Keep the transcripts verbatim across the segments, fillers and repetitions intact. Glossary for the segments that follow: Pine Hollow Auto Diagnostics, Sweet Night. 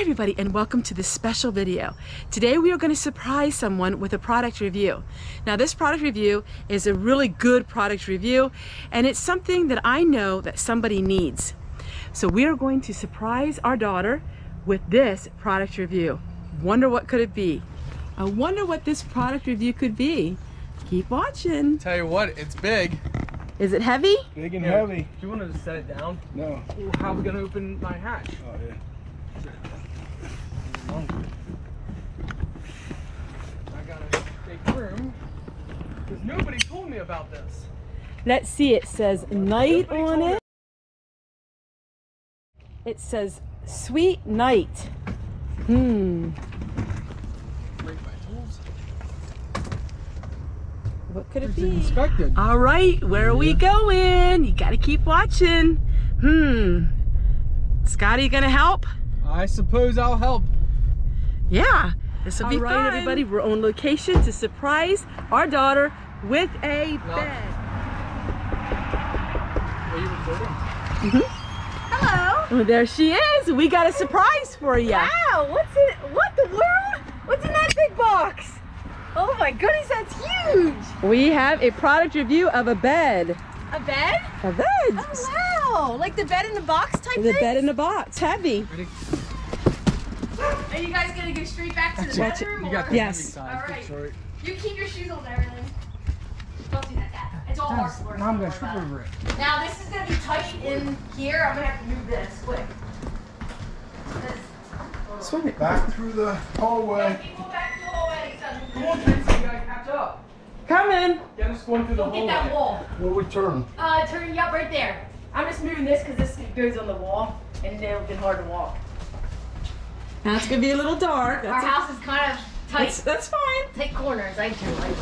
Hi everybody, and welcome to this special video. Today we are going to surprise someone with a product review. Now this product review is a really good product review, and it's something that I know that somebody needs. So we are going to surprise our daughter with this product review. Wonder what could it be? I wonder what this product review could be. Keep watching. Tell you what, it's big. Is it heavy? Big and yeah. Heavy. Do you want to set it down? No. Ooh, how are we going to open my hatch? Oh yeah. I gotta take room because nobody told me about this. Let's see, it says night on it. It says Sweet Night. Hmm. Break my tools. What could it be? Inspected. All right, where are we going? You gotta keep watching. Hmm. Scotty, you gonna help? I suppose I'll help. Yeah, this will be fun. All right, everybody, we're on location to surprise our daughter with a no. bed. Are you recording? Mm-hmm. Hello. Well, there she is. We got a surprise for you. Wow, what's in, what the world? What's in that big box? Oh my goodness, that's huge. We have a product review of a bed. A bed? A bed. Oh, wow. Like the bed in the box type thing? The bed in the box. Heavy. Ready? Are you guys going to go straight back to the Watch bedroom? You got yes. All right. Sorry. You keep your shoes on there, Evelyn. Don't do that, Dad. It's all hard for us. Now I'm going to trip over it. Now this is going to be tight in here. I'm going to have to move this quick. This. Swing it back through the hallway. People back through the hallway. Come on, Tracy. You got to catch up. Come in. Yeah, I'm just going through the hallway. Get that wall. Where we turn? Uh, turn you up right there. I'm just moving this because this goes on the wall, and it'll be hard to walk. Now it's gonna be a little dark. That's Our a, house is kind of tight. That's, that's fine. Tight corners. I do. I do.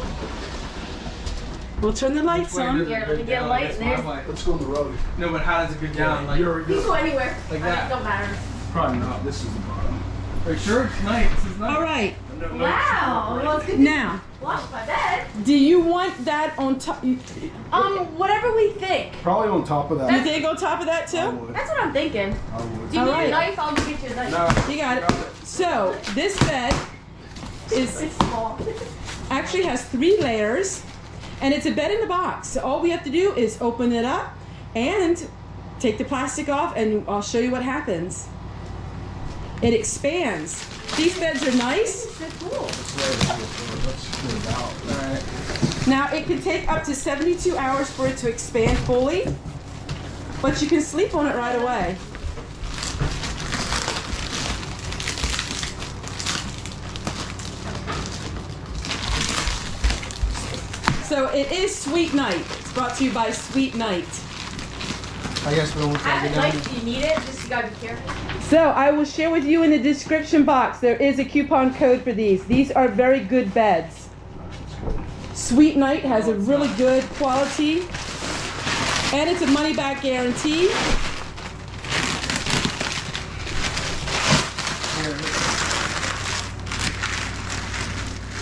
We'll turn the lights on. Here, let me get a light in there. Let's go on the road. No, but how does it go down? Like, you can go anywhere. Like that. It don't matter. Probably not. This is the bottom. Are you sure? It's night. This is night. All right. No, no, wow. Right. Well, it's good now. Wash my bed. Do you want that on top? Um, whatever we think. Probably on top of that. You think on top of that too? I would. That's what I'm thinking. I would. Do you All need right. a knife? I'll get you a knife. No, you got it. it. So this bed is small. Actually has three layers, and it's a bed in the box. So all we have to do is open it up and take the plastic off, and I'll show you what happens. It expands. These beds are nice. They're cool. Now it can take up to seventy-two hours for it to expand fully, but you can sleep on it right away. So it is Sweet Night. It's brought to you by Sweet Night. I guess we don't want to get down. I have a knife if you need it, just you gotta be careful. So I will share with you in the description box, there is a coupon code for these. These are very good beds. Sweet Night has a really good quality, and it's a money back guarantee.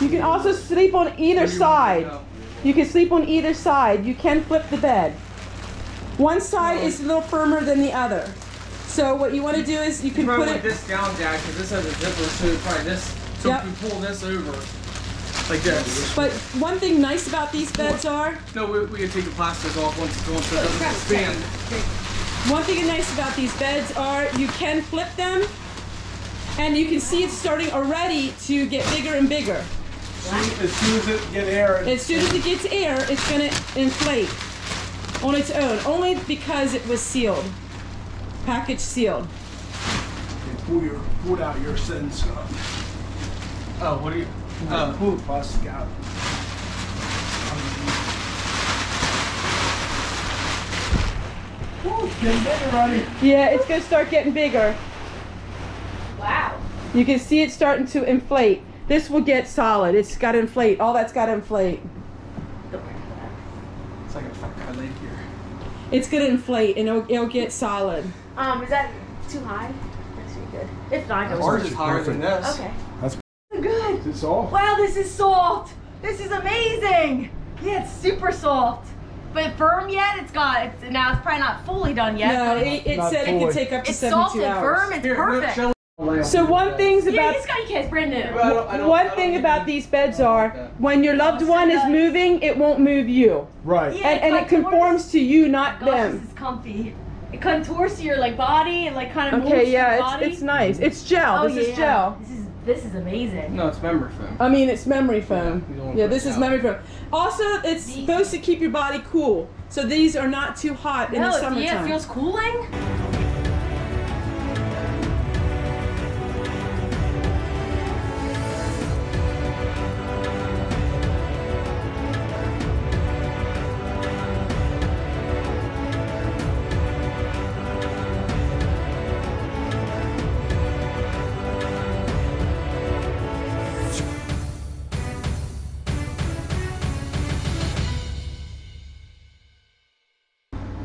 You can also sleep on either side. You can sleep on either side. You can flip the bed. One side is a little firmer than the other. So what you want to do is you can you put it this down, Jack, because this has a zipper, so you probably this, so yep. you can pull this over like this. But one thing nice about these beds are no, we, we can take the plastic off once it's on, so it doesn't expand. One thing nice about these beds are you can flip them, and you can see it's starting already to get bigger and bigger. As soon as it gets air, as soon as it gets air, it's going to inflate on its own, only because it was sealed, package sealed. Okay, pull your pull out your sentence. Oh, what do you? Pull, uh, pull the plastic out. Ooh, it's getting bigger, Ronnie. Yeah, it's gonna start getting bigger. Wow. You can see it starting to inflate. This will get solid. It's got to inflate. All that's got to inflate. It's gonna inflate and it'll, it'll get solid. Um, is that too high? That's pretty good. If not, ours is higher than this. Okay. That's good. It's soft. Wow, this is soft. This is amazing. Yeah, it's super soft, but firm yet. It's got. It's, now it's probably not fully done yet. No, it, it said fully. It could take up to seventy-two hours. It's soft and firm. It's perfect. So one thing's about yeah, this guy can't brand new. I don't, I don't, one thing about these beds are like when your loved one is moving, it won't move you. Right. Yeah, and and it conforms to you, not gosh, them. This is comfy. It contours to your like body and like kind of. Okay, moves yeah, your it's body. It's nice. It's gel. Oh, this yeah, is yeah. gel. This is this is amazing. No, it's memory foam. I mean, it's memory foam. Yeah, yeah this is out. memory foam. Also, it's these. supposed to keep your body cool. So these are not too hot no, in the summertime. Yeah, it feels cooling.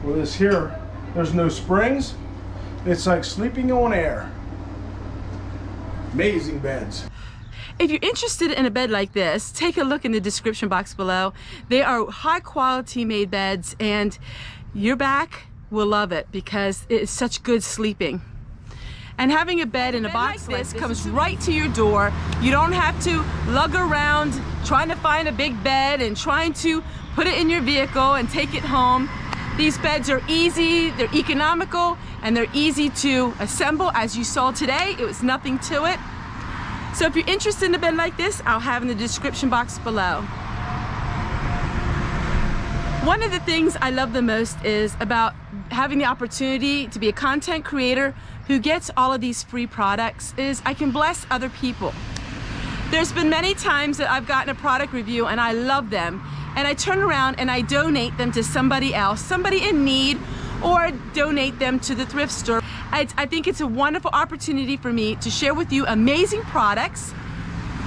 Well, this here, there's no springs. It's like sleeping on air. Amazing beds. If you're interested in a bed like this, take a look in the description box below. They are high quality made beds and your back will love it because it is such good sleeping. And having a bed in a box like this comes right to your door. You don't have to lug around trying to find a big bed and trying to put it in your vehicle and take it home. These beds are easy, they're economical, and they're easy to assemble. As you saw today, it was nothing to it. So if you're interested in a bed like this, I'll have in the description box below. One of the things I love the most is about having the opportunity to be a content creator who gets all of these free products is I can bless other people. There's been many times that I've gotten a product review and I love them. And I turn around and I donate them to somebody else, somebody in need, or donate them to the thrift store. I, I think it's a wonderful opportunity for me to share with you amazing products.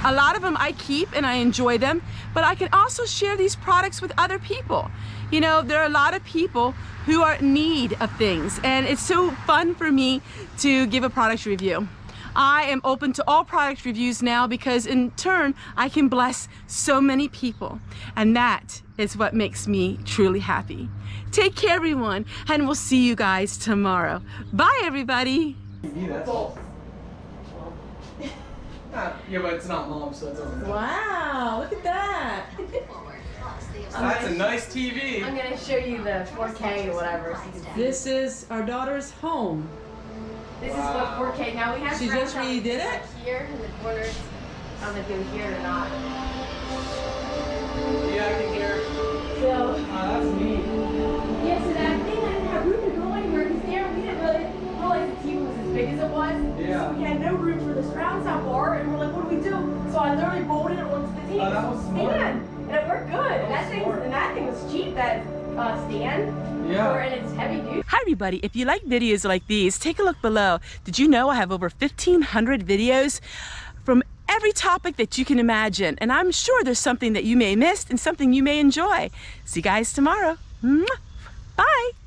A lot of them I keep and I enjoy them, but I can also share these products with other people. You know, there are a lot of people who are in need of things, and it's so fun for me to give a product review. I am open to all product reviews now because in turn, I can bless so many people. And that is what makes me truly happy. Take care, everyone, and we'll see you guys tomorrow. Bye, everybody. Yeah, but it's not mom, so it doesn't matter. Wow, look at that. That's a nice T V. I'm going to show you the four K or whatever. This is our daughter's home. This wow. is what four K now we have. She just redid it? Like here in the corners. I'm going to do here or not. Yeah, I can hear. So, oh, that's neat. Yeah, so that thing I didn't have room to go anywhere because there we didn't really realize the T V was as big as it was. Yeah. So we had no room for the surround sound bar and we're like, what do we do? So I literally bolted it onto the T V. Oh, that was smart. Stand. And it worked good. That, that thing, and that thing was cheap. That Uh, stand yeah. or, and it's heavy duty. Hi everybody, if you like videos like these, take a look below. Did you know I have over fifteen hundred videos from every topic that you can imagine, and I'm sure there's something that you may have missed and something you may enjoy. See you guys tomorrow. Bye.